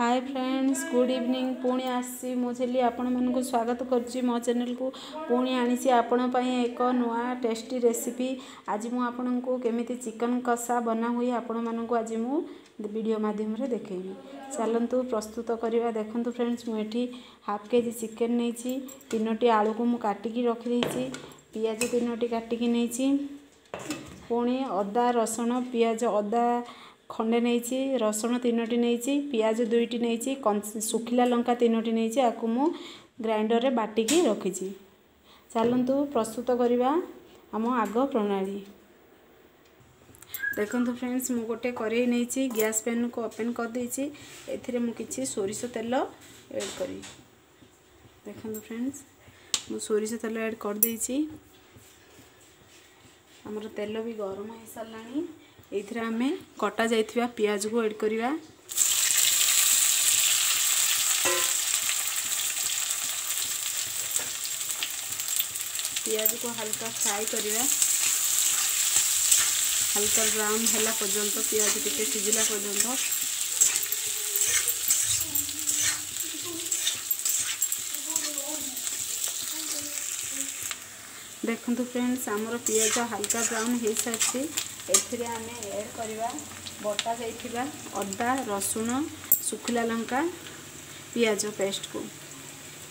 Hi friends good evening पुणी आसी मो झेली आपण मानकू स्वागत करजी मो चैनल को पुणी आनीसी आपण पई एक नवा टेस्टी रेसिपी। आज मु आपण को केमिति चिकन कसा बना हुई आपण मानकू आज मु वीडियो माध्यम रे देखेबी। चलंतु प्रस्तुत करबा। देखंतु फ्रेंड्स मु एठी हाफ केजी चिकन नैची, 3टी आलू को मु काटिकी रखि दैची, प्याज 3टी काटिकी नैची, पुणी अदा रसुण प्याज अदा खंडे नहीं, रसुण 3टी नहीं, प्याज 2टी नहीं, सुखिला लंका 3टी नहीं, आपको मु ग्राइंडर रे बाटिकी रखी। चलतु प्रस्तुत करवा आम आग प्रणाली। देखंतु फ्रेंड्स मु गोटे कड़े नहीं, गैस पैन को ओपन कर देछि, एथिरे मु किछि सोरिष तेल ऐड करी। देखंतु फ्रेंड्स मु सोरिष तेल ऐड कर देछि, हमर तेल भी गरम हो साराणी। एथिरा हमें कटा जाइथिबा प्याज को ऐड करिवा। प्याज को हल्का फ्राई करिवा, हल्का ब्राउन होला पर्यंत, प्याज टिके सिजिला पर्यंत। देखंतु फ्रेंड्स हमर प्याज हल्का ब्राउन हो सारछि। एथिरे आमे ऐड करवा बटा जाइथिबा अदा रसुण सुखला लंका प्याज पेस्ट को।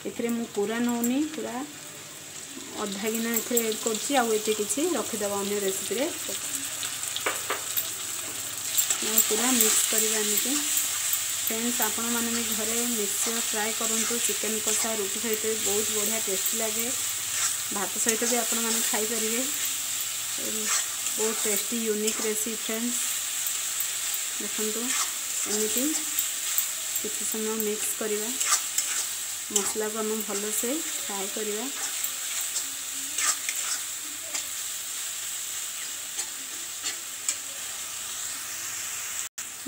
एथिरे मु पूरा नौनी पूरा अधा गिना एथिरे ऐड करछि, आ एते किछि रखिदेबा अन्य रेसिपी रे पूरा मिक्स करवा। आमके फ्रेंड्स आपण माने में घरे मिक्सर ट्राई करंतु चिकन कसा रोटी सहित बहुत बढ़िया टेस्टी लगे, भात सहित भी आपण माने खाई परिबे, बहुत टेस्टी यूनिक रेसिपी फ्रेंड्स। देखो एमती किसी समय मिक्स करवा, मसला को हम भल से फ्राए करवा।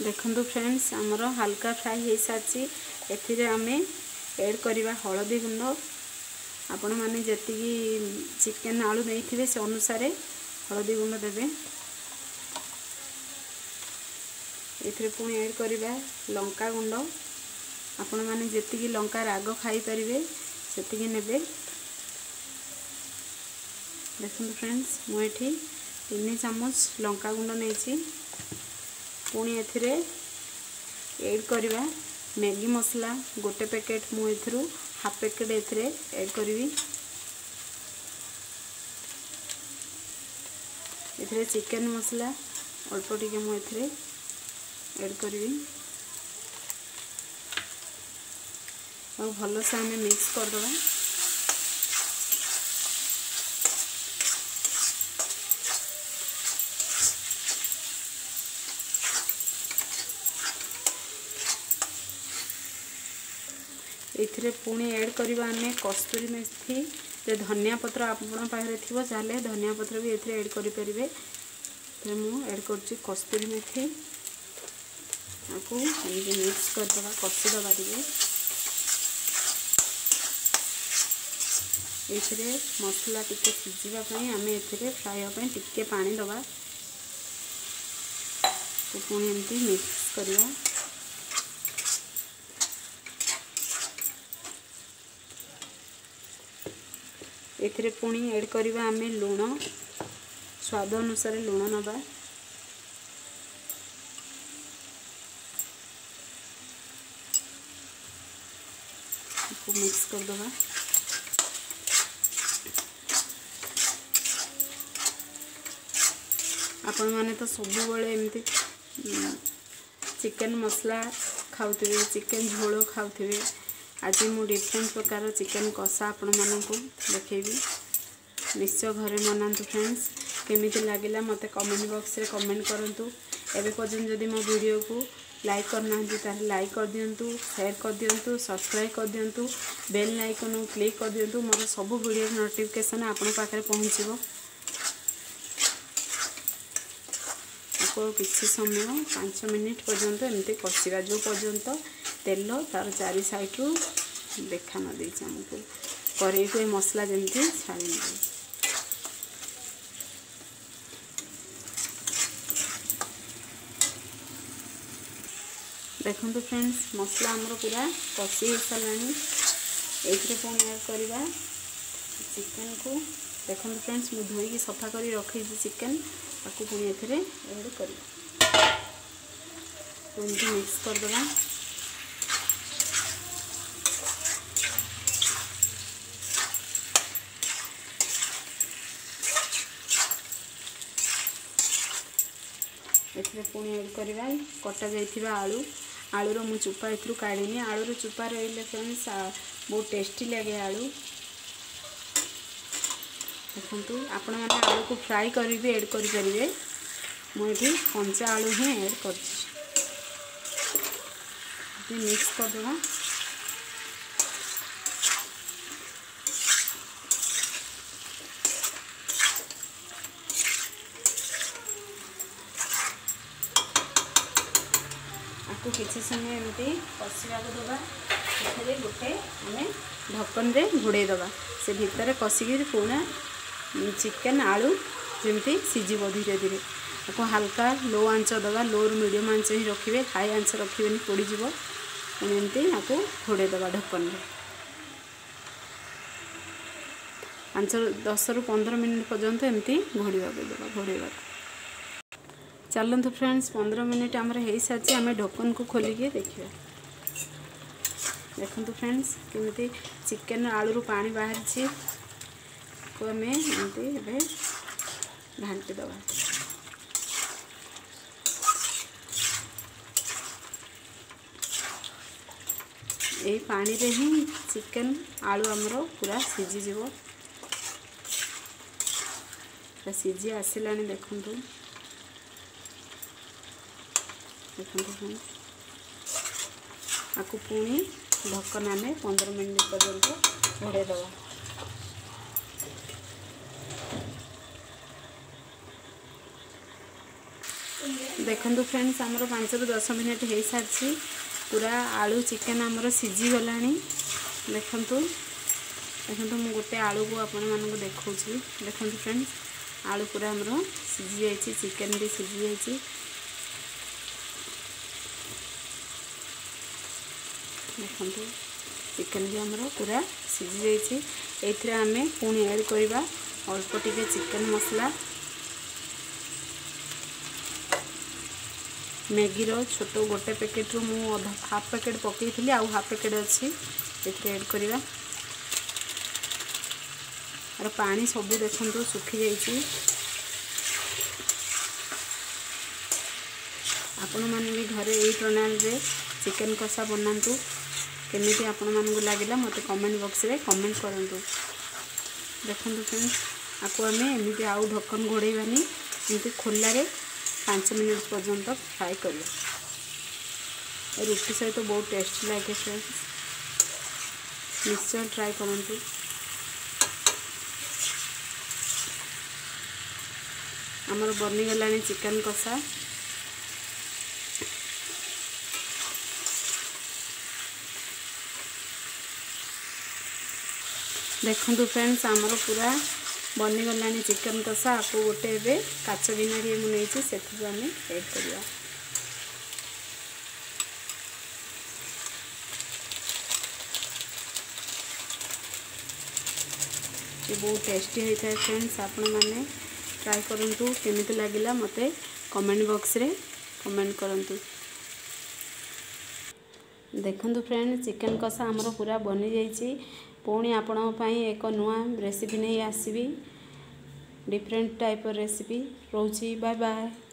देखो फ्रेंड्स आमर हल्का फ्राई हो सारी। एथिरे आमे ऐड करवा हलदी गुंड, आपण माने जतिकी चिकन आलू नहीं से अनुसार हलदी गुंड देवे। एथिरे पुणी ऐड करवा लंका गुंड, आपण माने जेतिकी लंका राग खाई परिवे सेतिकी नेबे। देखंतु फ्रेंड्स मु एठी 3 चम्मच लंका गुंड नेछि। पुणी एथिरे ऐड करवा मैगी मसाला गोटे पैकेट, मु एथिरु हाफ पैकेट एथिरे ऐड करबी। एथिरे चिकन मसाला अल्प टिके मु एथिरे ऐड करबी और भल से आम मिक्स करदे। एथिरे पुणी ऐड करवा आम कस्तूरी मेथी, ते धनिया पत्र आपण पाखरे थिबो चाले धनिया पत्र भी एथिरे ऐड करि परिबे। ते मु ऐड करछि कस्तूरी मेथी, आकु एमे मिक्स कर दबा, कसी दबा दिबे। एथिरे मसाला टिके सिजिबा पई आमे एथिरे फ्राई पई टिके पानी दबा, तो पुणी एमती मिक्स करबा। एथिरे पुणी ऐड करवा आमे लूण, स्वाद अनुसार लूण नबा। इसको मिक्स कर दबा। आपण माने तो सबु बळे एमती चिकन मसाला खाउथिबे, चिकन झोल खाउथिबे, आज मु डिफरेंट प्रकार चिकन कसा आपण मानकू देखेबी। निश्चय घरे बनातु फ्रेंड्स। केमिति लागिला मते कमेंट बॉक्स रे कमेंट करंतु। एबे पर्यंत जदि मो वीडियो को लाइक करना ताले लाइक कर दियंतु, शेयर कर दियंतु, सब्सक्राइब कर दियंतु, बेल आइकन को क्लिक कर दियंतु। मोर सब वीडियो नोटिफिकेशन आपण पाखरे पहुँचबो। आपको किसी समय 5 मिनट पर्यंत एमते कसिबा, जो पर्यंत तेल तार चारि साइड रु देखा न दे आमको कड़े को मसला जमी छाड़ी। देखो फ्रेंड्स मसला आमर पूरा कषि हो सारा ये पुणी ऐड करवा चिकेन को देखो फ्रेंड्स मुझे धोई सफा कर रखी चिकेन ताकू पुणी एड कर मिक्स करदे एथे पुणी एड करवा कटा जा आलू आलूर मु चोपा एथु काढ़ी आलूर चोपा रही फ्रेंड्स बहुत टेस्टी लगे आलू देखो आपण मैंने आलू को फ्राई कर भी एड करेंगे मुझे कंचा आलू ही एड कर मिक्स करदे किसी समय एमती कषा को दबा से गोटे आम ढकन रे घोड़े दबा से भितर कषिकी पुणा चिकेन आलू जमी सीझब धीरे धीरे आपको हल्का लो आंच दबा लो मीडियम आंच ही रखिए हाई आंच रखे पोड़ज पुणी एमती आपको घोड़े दबा ढकन रे 5-10 ରୁ 15 मिनट पर्यंत एमती घोड़ाई दबा घोड़ाई चलत फ्रेंड्स 15 मिनिट आमर हो सारी आम ढोकन को खोलिके देखा देखो फ्रेंड्स केमती चिकेन आलू रू पानी बाहरी को आम एमती घाटी दबा ये पानी रे ही चिकेन आलू आमर पूरा सीझीज पूरा सीझी आसला देखु आपको पुणी ढकन आम 15 मिनट पर्यंत घोड़े दवा देखो फ्रेंड्स आमर 5-10 मिनिट हो सारी पूरा आलू चिकेन आमर सीझी गला देखु देखो मु गोटे आलू को आपण मानक देखा देखो फ्रेंड्स आलू पूरा आमर सीझी जाइए चिकेन भी सीझी जाइए देखो चिकेन भी आमर पूरा सीझी जाइए आम पुणी एड करवा अल्प टिके चिकेन मसला मैगी रो छोटो गोटे पैकेट रु हाफ पैकेट पकई आउ हाफ पैकेट अच्छी ये एड करवा और पानी सब देखो सुखी जाइए आपण मैंने भी घरे यही प्रणाली रे चिकेन कषा बनातु केमिति आपण मानक लगे मते कमेंट बॉक्स रे कमेंट करंतु देखो फ्रेंड्स आपको आम एमती आउ ढक्कन घोड़ानी एमती खोल 5 मिनिट पर्यंत फ्राई करियो रुटी सहित तो बहुत टेस्टी लगे फ्रेंड्स निश्चय ट्राई करंतु आमर बनी गलानी चिकेन कषा देखो फ्रेंड्स आमर पूरा बनीगला चिकेन कषा आपको गोटे काच गिनारी मुझे से आम एड करवा ये बहुत टेस्टी होता है फ्रेंड्स आपण मैंने ट्राई करूँ केमी लगे मते कमेंट बॉक्स रे कमेंट करूँ देखो फ्रेंड्स चिकेन कषा आमर पूरा बनी जाइए पुणी आपणी एक नूआ रेसिपी नहीं आसबी डिफरेंट टाइप रेसिपी रोची बाय बाय।